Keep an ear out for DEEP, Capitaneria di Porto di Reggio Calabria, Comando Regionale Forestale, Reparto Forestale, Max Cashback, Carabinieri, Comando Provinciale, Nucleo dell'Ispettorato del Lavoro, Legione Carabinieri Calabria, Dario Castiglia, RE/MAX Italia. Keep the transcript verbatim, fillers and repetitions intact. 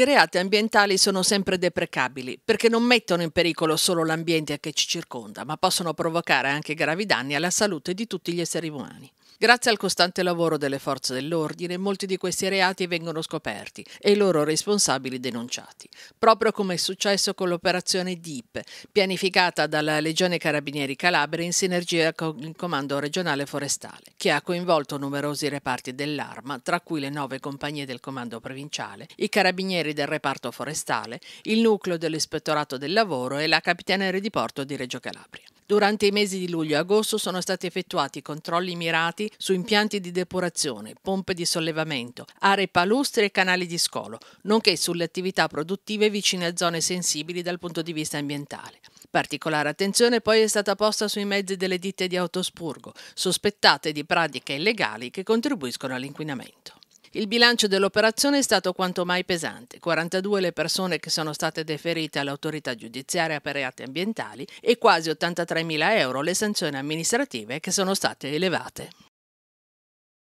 I reati ambientali sono sempre deprecabili perché non mettono in pericolo solo l'ambiente che ci circonda, ma possono provocare anche gravi danni alla salute di tutti gli esseri umani. Grazie al costante lavoro delle forze dell'ordine, molti di questi reati vengono scoperti e i loro responsabili denunciati, proprio come è successo con l'operazione DEEP, pianificata dalla Legione Carabinieri Calabria in sinergia con il Comando Regionale Forestale, che ha coinvolto numerosi reparti dell'Arma, tra cui le nove compagnie del Comando Provinciale, i Carabinieri del Reparto Forestale, il Nucleo dell'Ispettorato del Lavoro e la Capitaneria di Porto di Reggio Calabria. Durante i mesi di luglio e agosto sono stati effettuati controlli mirati su impianti di depurazione, pompe di sollevamento, aree palustre e canali di scolo, nonché sulle attività produttive vicine a zone sensibili dal punto di vista ambientale. Particolare attenzione poi è stata posta sui mezzi delle ditte di autospurgo, sospettate di pratiche illegali che contribuiscono all'inquinamento. Il bilancio dell'operazione è stato quanto mai pesante, quarantadue le persone che sono state deferite all'autorità giudiziaria per reati ambientali e quasi ottantatremila euro le sanzioni amministrative che sono state elevate.